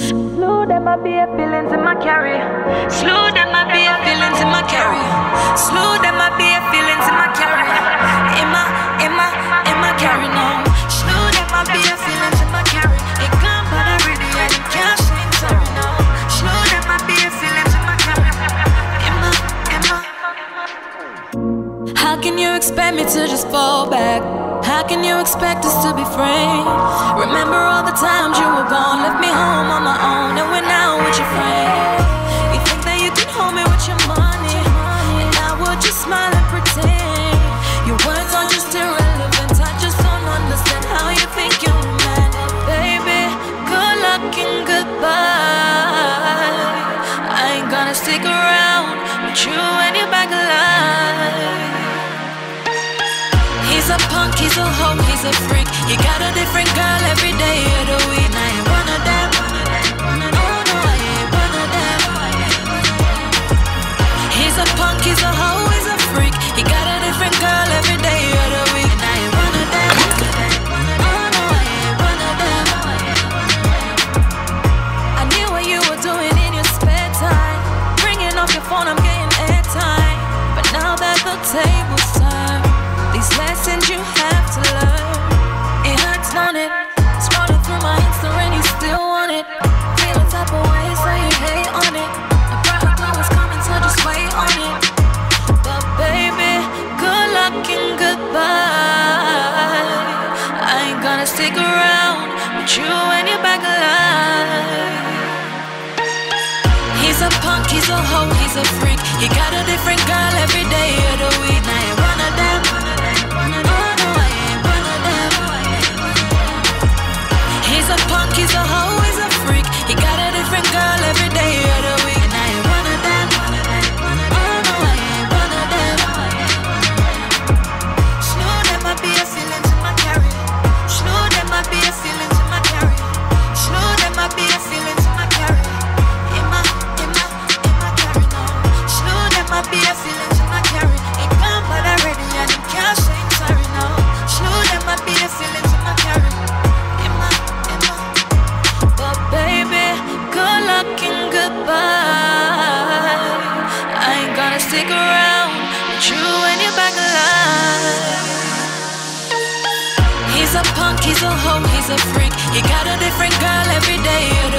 Slow them up, be a feelings in my carry. Slow them up, be a feelings in my carry. Slow them up, be a feelings in my carry. In my carry now. Slow them up, be a feelings in my carry. It can't but I really I can't sing sorry now. Slow them up, be a feelings in my carry. In my. How can you expect me to just fall back? How can you expect us to be friends? Remember all the times you were gone, left me home on my own, and we're now with your friends. You think that you can hold me with your money, and I will just smile and pretend. Your words are just irrelevant, I just don't understand how you think you man. Baby, good luck and goodbye. I ain't gonna stick around with you and your back alive. He's a punk, he's a hoe, he's a freak. He got a different girl every day of the week. I ain't one of them. Oh no, I ain't one of them. He's a punk, he's a hoe, he's a freak. He got a different girl every day of the week. I ain't one of them. Oh no, I ain't one of them. I knew what you were doing in your spare time. Ringing off your phone, I'm getting airtime. But now that the table's turned, these lessons you have to learn. It hurts, don't it? Scrolling through my Insta and you still want it. Feel the type of way, so you hate on it. The bright glow is coming, so just wait on it. But baby, good luck and goodbye. I ain't gonna stick around with you and your back alive. He's a punk, he's a hoe, he's a freak. He got a different girl every day of the week. I ain't one of them. He's a punk, he's a hoe, he's a freak. He got a different girl every day of the week. And I ain't one of them. Oh no, I ain't one of them. Slow them up, be a feelings in my carry. Slow them up, be a feelings in my carry. Slow them up, be a feelings in my carry. In my carry now. Slow them up, be a feelings in my carry. Ain't gone but already and I'm can't say sorry now. Slow them up, be a feelings in my carry. I ain't gonna stick around with you and your back alive. He's a punk, he's a hoe, he's a freak. He got a different girl every day.